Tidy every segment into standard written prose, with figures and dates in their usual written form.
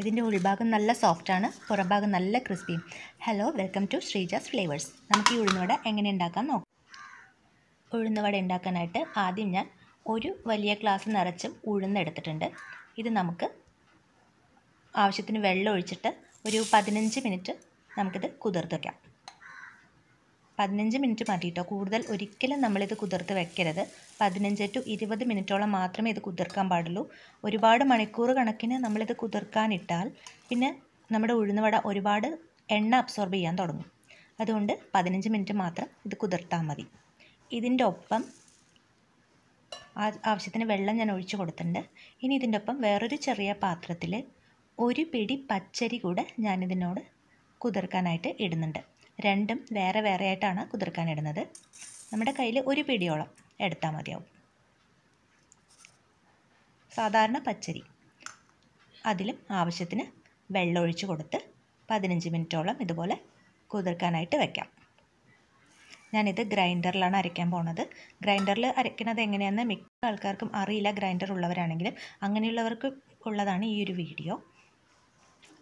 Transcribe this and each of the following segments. ഇതിൻ്റെ ഉൾഭാഗം നല്ല സോഫ്റ്റ് ആണ്, പുറഭാഗം നല്ല ക്രിസ്പിയും. Hello, welcome to Sreeja's flavours. നമുക്ക് ഈ ഉഴുന്നുവട എങ്ങനെ ഉണ്ടാക്കാൻ നോക്കാം. ഉഴുന്നുവട ഉണ്ടാക്കാനായിട്ട് ആദ്യം ഞാൻ ഒരു വലിയ ഗ്ലാസ് നിറച്ചും ഉഴുന്നെടുത്തിട്ടുണ്ട്. ഇത് നമുക്ക് ആവശ്യത്തിന് വെള്ളം ഒഴിച്ചിട്ട് ഒരു 15 മിനിറ്റ് നമുക്കിത് കുതിർത്ത് വയ്ക്കാം. 15 മിനിറ്റ് മാറ്റിയിട്ടോ, കൂടുതൽ ഒരിക്കലും നമ്മളിത് കുതിർത്ത് വെക്കരുത്. 15 to 20 മിനിറ്റോളം മാത്രമേ ഇത് കുതിർക്കാൻ പാടുള്ളൂ. ഒരുപാട് മണിക്കൂർ കണക്കിന് നമ്മളിത് കുതിർക്കാനിട്ടാൽ പിന്നെ നമ്മുടെ ഉഴുന്നുവട ഒരുപാട് എണ്ണ അബ്സോർബ് ചെയ്യാൻ തുടങ്ങും. അതുകൊണ്ട് 15 മിനിറ്റ് മാത്രം ഇത് കുതിർത്താൽ മതി. ഇതിൻ്റെ ഒപ്പം ആവശ്യത്തിന് വെള്ളം ഞാൻ ഒഴിച്ചു കൊടുത്തിട്ടുണ്ട്. ഇനി ഇതിൻ്റെ ഒപ്പം വേറൊരു ചെറിയ പാത്രത്തിൽ ഒരു പിടി പച്ചരി കൂടെ ഞാനിതിനോട് കുതിർക്കാനായിട്ട് ഇടുന്നുണ്ട്. രണ്ടും വേറെ വേറെ ആയിട്ടാണ് കുതിർക്കാനിടുന്നത്. നമ്മുടെ കയ്യിൽ ഒരു പിടിയോളം എടുത്താൽ മതിയാവും. സാധാരണ പച്ചരി, അതിലും ആവശ്യത്തിന് വെള്ളം ഒഴിച്ച് കൊടുത്ത് 15 മിനിറ്റോളം ഇതുപോലെ കുതിർക്കാനായിട്ട് വയ്ക്കാം. ഞാനിത് ഗ്രൈൻഡറിലാണ് അരയ്ക്കാൻ പോണത്. ഗ്രൈൻഡറിൽ അരയ്ക്കുന്നത് എങ്ങനെയാണെന്ന് മിക്ക ആൾക്കാർക്കും അറിയില്ല, ഗ്രൈൻഡർ ഉള്ളവരാണെങ്കിലും. അങ്ങനെയുള്ളവർക്ക് ഉള്ളതാണ് ഈ ഒരു വീഡിയോ.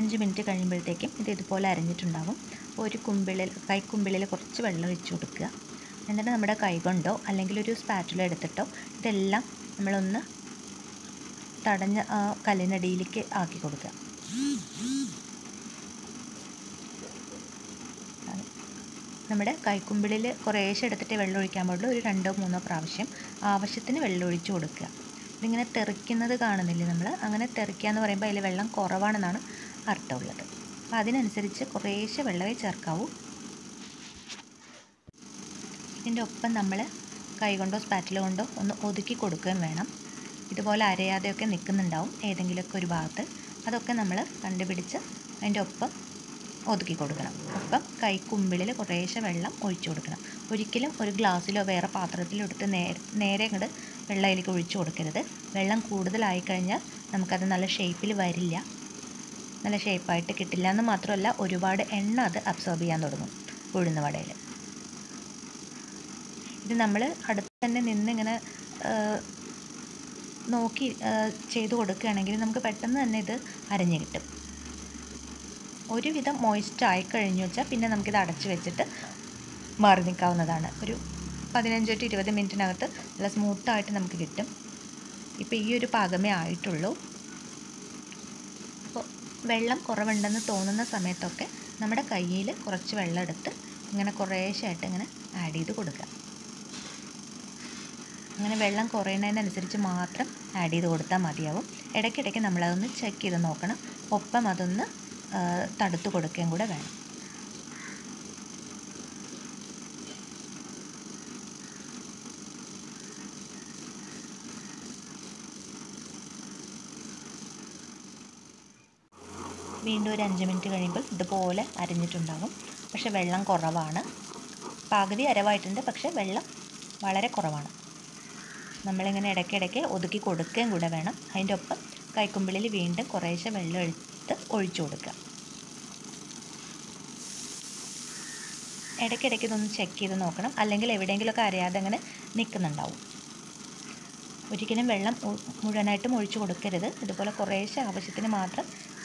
5 മിനിറ്റ് കഴിയുമ്പോഴത്തേക്കും ഇത് ഇതുപോലെ അരഞ്ഞിട്ടുണ്ടാകും. ഒരു കുമ്പിളിൽ, കൈക്കുമ്പിളിൽ കുറച്ച് വെള്ളം ഒഴിച്ച് കൊടുക്കുക. എന്നിട്ട് നമ്മുടെ കൈകൊണ്ടോ അല്ലെങ്കിൽ ഒരു സ്പാറ്റുല എടുത്തിട്ടോ ഇതെല്ലാം നമ്മളൊന്ന് തടഞ്ഞ ആ കല്ലിനടിയിലേക്ക് ആക്കി കൊടുക്കുക. നമ്മുടെ കൈക്കുമ്പിളിൽ കുറേശ്ശെ എടുത്തിട്ട് വെള്ളം ഒഴിക്കാൻ പാടുള്ളൂ. ഒരു 2 or 3 പ്രാവശ്യം ആവശ്യത്തിന് വെള്ളം ഒഴിച്ച് കൊടുക്കുക. ഇതിങ്ങനെ തെറിക്കുന്നത് കാണുന്നില്ലേ നമ്മൾ? അങ്ങനെ തെറിക്കുക എന്ന് പറയുമ്പോൾ അതിൽ വെള്ളം കുറവാണെന്നാണ് അർത്ഥമുള്ളത്. അപ്പം അതിനനുസരിച്ച് കുറേശ്ശെ വെള്ളമേ ചേർക്കാവൂ. ഇതിൻ്റെ ഒപ്പം നമ്മൾ കൈകൊണ്ടോ സ്പാറ്റില കൊണ്ടോ ഒന്ന് ഒതുക്കി കൊടുക്കുകയും വേണം. ഇതുപോലെ അരയാതെയൊക്കെ നിൽക്കുന്നുണ്ടാവും ഏതെങ്കിലുമൊക്കെ ഒരു ഭാഗത്ത്. അതൊക്കെ നമ്മൾ കണ്ടുപിടിച്ച് അതിൻ്റെ ഒപ്പം ഒതുക്കി കൊടുക്കണം. ഒപ്പം കൈക്കുമ്പിളിൽ കുറേശ്ശെ വെള്ളം ഒഴിച്ചു കൊടുക്കണം. ഒരിക്കലും ഒരു ഗ്ലാസ്സിലോ വേറെ പാത്രത്തിലോ എടുത്ത് നേരെ ഇങ്ങോട്ട് വെള്ളം അതിലേക്ക് ഒഴിച്ചു കൊടുക്കരുത്. വെള്ളം കൂടുതലായി കഴിഞ്ഞാൽ നമുക്കത് നല്ല ഷേപ്പിൽ വരില്ല, നല്ല ഷേപ്പായിട്ട് കിട്ടില്ല എന്ന് മാത്രമല്ല ഒരുപാട് എണ്ണ അത് അബ്സോർബ് ചെയ്യാൻ തുടങ്ങും ഉഴുന്നുവടയിൽ. ഇത് നമ്മൾ അടുത്ത് തന്നെ നിന്നിങ്ങനെ നോക്കി ചെയ്ത് കൊടുക്കുകയാണെങ്കിൽ നമുക്ക് പെട്ടെന്ന് തന്നെ ഇത് അരഞ്ഞു കിട്ടും. ഒരുവിധം മോയിസ്റ്റ് ആയി കഴിഞ്ഞു വെച്ചാൽ പിന്നെ നമുക്കിത് അടച്ച് വെച്ചിട്ട് മാറി നിൽക്കാവുന്നതാണ്. ഒരു 15 to 20 മിനിറ്റിനകത്ത് നല്ല സ്മൂത്തായിട്ട് നമുക്ക് കിട്ടും. ഇപ്പോൾ ഈ ഒരു പാകമേ ആയിട്ടുള്ളൂ. അപ്പോൾ വെള്ളം കുറവുണ്ടെന്ന് തോന്നുന്ന സമയത്തൊക്കെ നമ്മുടെ കയ്യിൽ കുറച്ച് വെള്ളം എടുത്ത് ഇങ്ങനെ കുറേശ്ശായിട്ട് ഇങ്ങനെ ആഡ് ചെയ്ത് കൊടുക്കുക. അങ്ങനെ വെള്ളം കുറയുന്നതിനനുസരിച്ച് മാത്രം ആഡ് ചെയ്ത് കൊടുത്താൽ മതിയാവും. ഇടയ്ക്കിടയ്ക്ക് നമ്മളതൊന്ന് ചെക്ക് ചെയ്ത് നോക്കണം. ഒപ്പം അതൊന്ന് തടുത്ത് കൊടുക്കുകയും കൂടെ വേണം. വീണ്ടും ഒരു 5 മിനിറ്റ് കഴിയുമ്പോൾ ഇതുപോലെ അരഞ്ഞിട്ടുണ്ടാകും. പക്ഷേ വെള്ളം കുറവാണ്. പകുതി അരവായിട്ടുണ്ട്, പക്ഷേ വെള്ളം വളരെ കുറവാണ്. നമ്മളിങ്ങനെ ഇടയ്ക്കിടയ്ക്ക് ഒതുക്കി കൊടുക്കുകയും കൂടെ വേണം. അതിൻ്റെ ഒപ്പം കൈക്കുമ്പിളിൽ വീണ്ടും കുറേശ്ശെ വെള്ളം എടുത്ത് ഒഴിച്ചു കൊടുക്കുക. ഇടയ്ക്കിടയ്ക്ക് ഇതൊന്ന് ചെക്ക് ചെയ്ത് നോക്കണം, അല്ലെങ്കിൽ എവിടെയെങ്കിലുമൊക്കെ അറിയാതെ അങ്ങനെ നിൽക്കുന്നുണ്ടാവും. ഒരിക്കലും വെള്ളം മുഴുവനായിട്ടും ഒഴിച്ചു കൊടുക്കരുത്. ഇതുപോലെ കുറേശ്ശെ ആവശ്യത്തിന് മാത്രം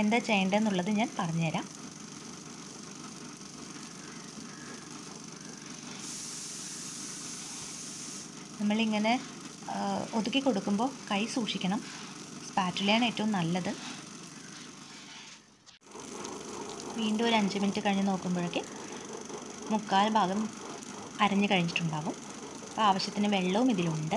എന്താ ചെയ്യേണ്ടതെന്നുള്ളത് ഞാൻ പറഞ്ഞുതരാം. നമ്മളിങ്ങനെ ഒതുക്കി കൊടുക്കുമ്പോൾ കൈ സൂക്ഷിക്കണം. സ്പാറ്റുലയാണ് ഏറ്റവും നല്ലത്. വീണ്ടും ഒരു 5 മിനിറ്റ് കഴിഞ്ഞ് നോക്കുമ്പോഴേക്കും മുക്കാൽ ഭാഗം അരഞ്ഞു കഴിഞ്ഞിട്ടുണ്ടാവും. അപ്പോൾ ആവശ്യത്തിന് വെള്ളവും ഇതിലുണ്ട്.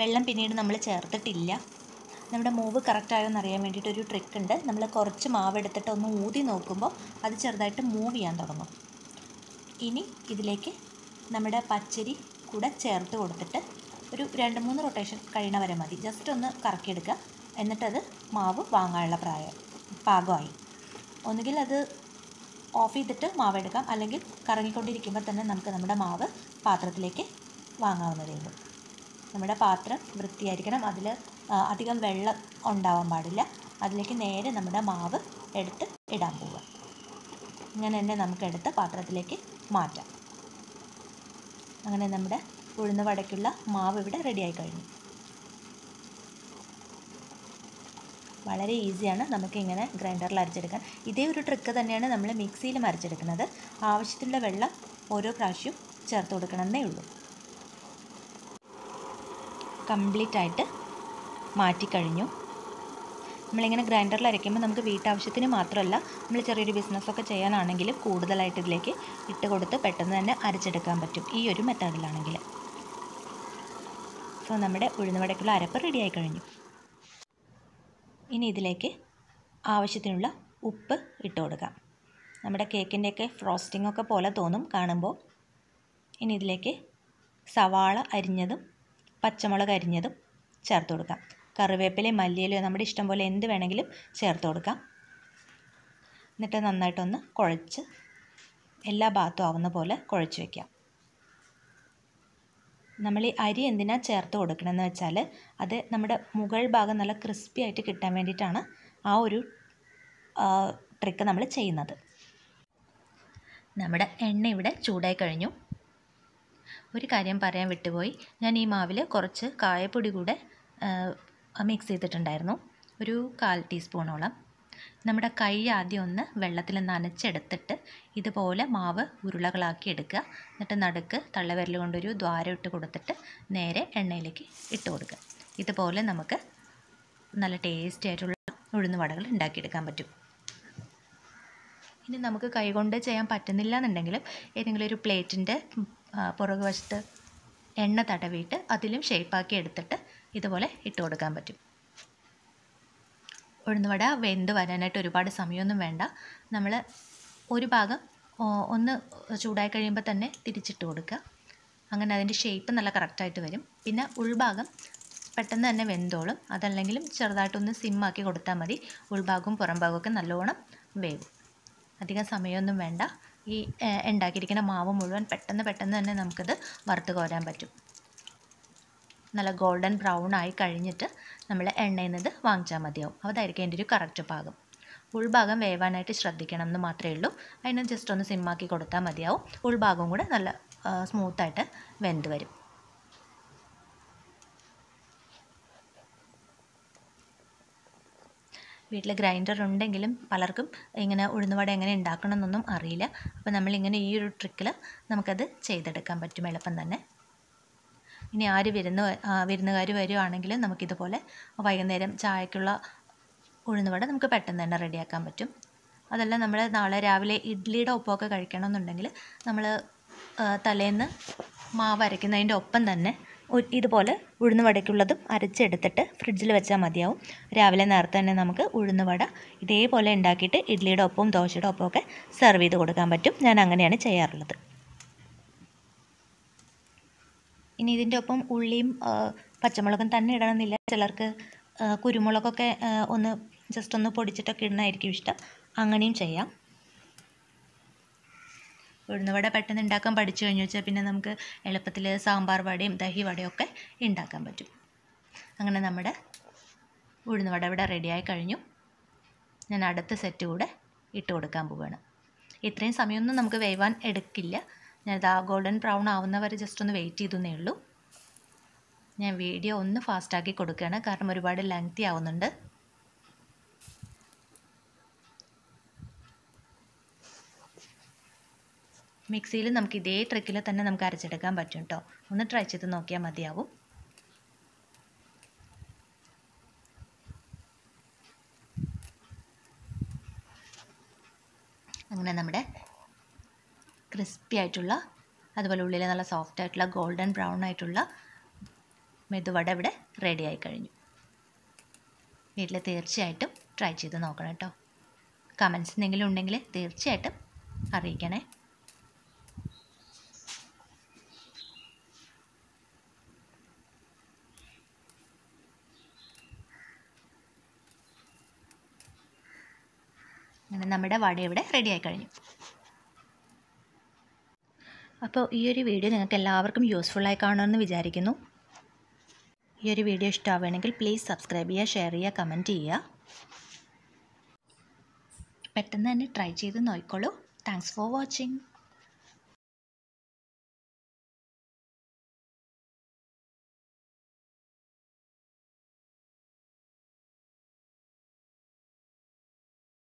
വെള്ളം പിന്നീട് നമ്മൾ ചേർത്തിട്ടില്ല. നമ്മുടെ മൂവ് കറക്റ്റായോന്ന് അറിയാൻ വേണ്ടിയിട്ടൊരു ട്രിക്ക് ഉണ്ട്. നമ്മൾ കുറച്ച് മാവ് എടുത്തിട്ട് ഒന്ന് ഊതി നോക്കുമ്പോൾ അത് ചെറുതായിട്ട് മൂവ് ചെയ്യാൻ തുടങ്ങും. ഇനി ഇതിലേക്ക് നമ്മുടെ പച്ചരി കൂടെ ചേർത്ത് കൊടുത്തിട്ട് ഒരു 2-3 റൊട്ടേഷൻ കഴിയണ വരെ മതി. ജസ്റ്റ് ഒന്ന് കറക്കിയെടുക്കുക. എന്നിട്ടത് മാവ് വാങ്ങാനുള്ള പാകമായി. ഒന്നുകിൽ അത് ഓഫ് ചെയ്തിട്ട് മാവ് എടുക്കാം, അല്ലെങ്കിൽ കറങ്ങിക്കൊണ്ടിരിക്കുമ്പോൾ തന്നെ നമുക്ക് നമ്മുടെ മാവ് പാത്രത്തിലേക്ക് വാങ്ങാവുന്നതേ ഉള്ളൂ. നമ്മുടെ പാത്രം വൃത്തിയായിരിക്കണം, അതിൽ അധികം വെള്ളം ഉണ്ടാവാൻ പാടില്ല. അതിലേക്ക് നേരെ നമ്മുടെ മാവ് എടുത്ത് ഇടാൻ പോവുക. ഇങ്ങനെ തന്നെ നമുക്കെടുത്ത് പാത്രത്തിലേക്ക് മാറ്റാം. അങ്ങനെ നമ്മുടെ ഉഴുന്ന് വടയ്ക്കുള്ള മാവ് ഇവിടെ റെഡിയായി കഴിഞ്ഞു. വളരെ ഈസിയാണ് നമുക്കിങ്ങനെ ഗ്രൈൻഡറിൽ അരച്ചെടുക്കാൻ. ഇതേ ഒരു ട്രിക്ക് തന്നെയാണ് നമ്മൾ മിക്സിയിലും അരച്ചെടുക്കുന്നത്. ആവശ്യത്തിനുള്ള വെള്ളം ഓരോ പ്രാവശ്യവും ചേർത്ത് കൊടുക്കണമെന്നേ ഉള്ളൂ. കംപ്ലീറ്റ് ആയിട്ട് മാറ്റിക്കഴിഞ്ഞു. നമ്മളിങ്ങനെ ഗ്രൈൻഡറിൽ അരയ്ക്കുമ്പോൾ നമുക്ക് വീട്ടാവശ്യത്തിന് മാത്രമല്ല, നമ്മൾ ചെറിയൊരു ബിസിനസ്സൊക്കെ ചെയ്യാനാണെങ്കിലും കൂടുതലായിട്ട് ഇതിലേക്ക് ഇട്ട് കൊടുത്ത് പെട്ടെന്ന് തന്നെ അരച്ചെടുക്കാൻ പറ്റും ഈ ഒരു മെത്തേഡിലാണെങ്കിൽ. സോ നമ്മുടെ ഉഴുന്നുവടയ്ക്കുള്ള അരപ്പ് റെഡിയായി കഴിഞ്ഞു. ഇനി ഇതിലേക്ക് ആവശ്യത്തിനുള്ള ഉപ്പ് ഇട്ട് കൊടുക്കാം. നമ്മുടെ കേക്കിൻ്റെയൊക്കെ ഫ്രോസ്റ്റിങ്ങൊക്കെ പോലെ തോന്നും കാണുമ്പോൾ. ഇനി ഇതിലേക്ക് സവാള അരിഞ്ഞതും പച്ചമുളക് അരിഞ്ഞതും ചേർത്ത് കൊടുക്കാം. കറിവേപ്പിലയും മല്ലിയിലും നമ്മുടെ ഇഷ്ടം പോലെ എന്ത് വേണമെങ്കിലും ചേർത്ത് കൊടുക്കാം. എന്നിട്ട് നന്നായിട്ടൊന്ന് കുഴച്ച് എല്ലാ ഭാഗത്തും ആവുന്ന പോലെ കുഴച്ച് വയ്ക്കാം. നമ്മൾ ഈ അരി എന്തിനാ ചേർത്ത് കൊടുക്കണമെന്ന് വെച്ചാൽ അത് നമ്മുടെ മുകൾ ഭാഗം നല്ല ക്രിസ്പി ആയിട്ട് കിട്ടാൻ വേണ്ടിയിട്ടാണ് ആ ഒരു ട്രിക്ക് നമ്മൾ ചെയ്യുന്നത്. നമ്മുടെ എണ്ണ ഇവിടെ ചൂടായി കഴിഞ്ഞു. ഒരു കാര്യം പറയാൻ വിട്ടുപോയി, ഞാൻ ഈ മാവിൽ കുറച്ച് കായപ്പൊടി കൂടെ മിക്സ് ചെയ്തിട്ടുണ്ടായിരുന്നു, ഒരു 1/4 ടീസ്പൂണോളം. നമ്മുടെ കൈ ആദ്യം ഒന്ന് വെള്ളത്തിൽ നനച്ചെടുത്തിട്ട് ഇതുപോലെ മാവ് ഉരുളകളാക്കി എടുക്കുക. എന്നിട്ട് നടുക്ക് തള്ളവിരൽ കൊണ്ടൊരു ദ്വാരം ഇട്ട് കൊടുത്തിട്ട് നേരെ എണ്ണയിലേക്ക് ഇട്ട് കൊടുക്കുക. ഇതുപോലെ നമുക്ക് നല്ല ടേസ്റ്റി ആയിട്ടുള്ള ഉഴുന്ന് വടകൾ ഉണ്ടാക്കിയെടുക്കാൻ പറ്റും. ഇനി നമുക്ക് കൈകൊണ്ട് ചെയ്യാൻ പറ്റുന്നില്ല എന്നുണ്ടെങ്കിലും ഏതെങ്കിലും ഒരു പ്ലേറ്റിൻ്റെ പുറകുവശത്ത് എണ്ണ തടവിയിട്ട് അതിലും ഷേപ്പാക്കി എടുത്തിട്ട് ഇതുപോലെ ഇട്ട് കൊടുക്കാൻ പറ്റും. ഉഴുന്നുവട വെന്ത് വരാനായിട്ട് ഒരുപാട് സമയമൊന്നും വേണ്ട. നമ്മൾ ഒരു ഭാഗം ഒന്ന് ചൂടായി കഴിയുമ്പോൾ തന്നെ തിരിച്ചിട്ട് കൊടുക്കുക. അങ്ങനെ അതിൻ്റെ ഷേപ്പ് നല്ല കറക്റ്റായിട്ട് വരും. പിന്നെ ഉൾഭാഗം പെട്ടെന്ന് തന്നെ വെന്തോളും. അതല്ലെങ്കിലും ചെറുതായിട്ടൊന്ന് സിമ്മാക്കി കൊടുത്താൽ മതി. ഉൾഭാഗവും പുറം ഭാഗമൊക്കെ നല്ലോണം വേവും. അധികം സമയമൊന്നും വേണ്ട. ഈ ഉണ്ടാക്കിയിരിക്കുന്ന മാവ് മുഴുവൻ പെട്ടെന്ന് തന്നെ നമുക്കിത് വറുത്ത് കോരാൻ പറ്റും. നല്ല ഗോൾഡൻ ബ്രൗൺ ആയി കഴിഞ്ഞിട്ട് നമ്മൾ എണ്ണയിൽ നിന്ന് വാങ്ങിച്ചാൽ മതിയാവും. അതായിരിക്കും അതിൻ്റെ ഒരു കറക്റ്റ് ഭാഗം. ഉൾഭാഗം വേവാനായിട്ട് ശ്രദ്ധിക്കണം എന്ന് മാത്രമേ ഉള്ളൂ. അതിന് ജസ്റ്റ് ഒന്ന് സിമ്മാക്കി കൊടുത്താൽ മതിയാവും. ഉൾഭാഗവും കൂടെ നല്ല സ്മൂത്തായിട്ട് വെന്ത് വരും. വീട്ടിൽ ഗ്രൈൻഡർ ഉണ്ടെങ്കിലും പലർക്കും ഇങ്ങനെ ഉഴുന്നുവട എങ്ങനെ ഉണ്ടാക്കണം എന്നൊന്നും അറിയില്ല. അപ്പോൾ നമ്മളിങ്ങനെ ഈ ഒരു ട്രിക്കിൽ നമുക്കത് ചെയ്തെടുക്കാൻ പറ്റും എളുപ്പം തന്നെ. ഇനി ആര് വിരുന്നുകാർ വരുവാണെങ്കിലും നമുക്കിതുപോലെ വൈകുന്നേരം ചായക്കുള്ള ഉഴുന്നുവട നമുക്ക് പെട്ടെന്ന് തന്നെ റെഡിയാക്കാൻ പറ്റും. അതല്ല, നമ്മൾ നാളെ രാവിലെ ഇഡ്ഡലിയുടെ ഒപ്പമൊക്കെ കഴിക്കണമെന്നുണ്ടെങ്കിൽ നമ്മൾ തലേന്ന് മാവ് അരയ്ക്കുന്നതിൻ്റെ ഒപ്പം തന്നെ ഇതുപോലെ ഉഴുന്നുവടയ്ക്കുള്ളതും അരച്ചെടുത്തിട്ട് ഫ്രിഡ്ജിൽ വെച്ചാൽ മതിയാവും. രാവിലെ നേരത്തെ തന്നെ നമുക്ക് ഉഴുന്നുവട ഇതേപോലെ ഉണ്ടാക്കിയിട്ട് ഇഡ്ഡലിയുടെ ഒപ്പവും ദോശയുടെ ഒപ്പമൊക്കെ സെർവ് ചെയ്ത് കൊടുക്കാൻ പറ്റും. ഞാൻ അങ്ങനെയാണ് ചെയ്യാറുള്ളത്. ഇനി ഇതിൻ്റെ ഒപ്പം ഉള്ളിയും പച്ചമുളകും തന്നെ ഇടണമെന്നില്ല. ചിലർക്ക് കുരുമുളകൊക്കെ ഒന്ന് ജസ്റ്റ് ഒന്ന് പൊടിച്ചിട്ടൊക്കെ ഇടുന്നതായിരിക്കും ഇഷ്ടം. അങ്ങനെയും ചെയ്യാം. ഉഴുന്നുവട പെട്ടെന്ന് ഉണ്ടാക്കാൻ പഠിച്ചു കഴിഞ്ഞു വെച്ചാൽ പിന്നെ നമുക്ക് എളുപ്പത്തിൽ സാമ്പാർ വടയും ദഹി വടയും ഒക്കെ ഉണ്ടാക്കാൻ പറ്റും. അങ്ങനെ നമ്മുടെ ഉഴുന്നുവട ഇവിടെ റെഡിയായി കഴിഞ്ഞു. ഞാൻ അടുത്ത സെറ്റ് കൂടെ ഇട്ട് കൊടുക്കാൻ പോവുകയാണ്. ഇത്രയും സമയമൊന്നും നമുക്ക് വേവാൻ എടുക്കില്ല. ഞാനിത് ആ ഗോൾഡൻ ബ്രൗൺ ആവുന്നവരെ ജസ്റ്റ് ഒന്ന് വെയിറ്റ് ചെയ്തെന്നേ ഉള്ളൂ. ഞാൻ വീഡിയോ ഒന്ന് ഫാസ്റ്റാക്കി കൊടുക്കുകയാണ്, കാരണം ഒരുപാട് ലെങ്തി ആവുന്നുണ്ട്. മിക്സിയിൽ നമുക്ക് ഇതേ ട്രിക്കിൽ തന്നെ നമുക്ക് അരച്ചെടുക്കാൻ പറ്റും കേട്ടോ. ഒന്ന് ട്രൈ ചെയ്ത് നോക്കിയാൽ മതിയാവും. അങ്ങനെ നമ്മുടെ ക്രിസ്പി ആയിട്ടുള്ള, അതുപോലെ ഉള്ളിൽ നല്ല സോഫ്റ്റ് ആയിട്ടുള്ള, ഗോൾഡൻ ബ്രൗൺ ആയിട്ടുള്ള മെതുവട ഇവിടെ റെഡി ആയി കഴിഞ്ഞു. വീട്ടിൽ തീർച്ചയായിട്ടും ട്രൈ ചെയ്ത് നോക്കണം കേട്ടോ. കമൻസ് എന്തെങ്കിലും ഉണ്ടെങ്കിൽ തീർച്ചയായിട്ടും അറിയിക്കണേ. അങ്ങനെ നമ്മുടെ വട ഇവിടെ റെഡി ആയി കഴിഞ്ഞു. അപ്പോൾ ഈ ഒരു വീഡിയോ നിങ്ങൾക്ക് എല്ലാവർക്കും യൂസ്ഫുള്ളായി കാണുമെന്ന് വിചാരിക്കുന്നു. ഈ ഒരു വീഡിയോ ഇഷ്ടമാവുകയാണെങ്കിൽ പ്ലീസ് സബ്സ്ക്രൈബ് ചെയ്യുക, ഷെയർ ചെയ്യുക, കമൻറ്റ് ചെയ്യുക. പെട്ടെന്ന് തന്നെ ട്രൈ ചെയ്ത് നോക്കിക്കോളൂ. Thanks for watching.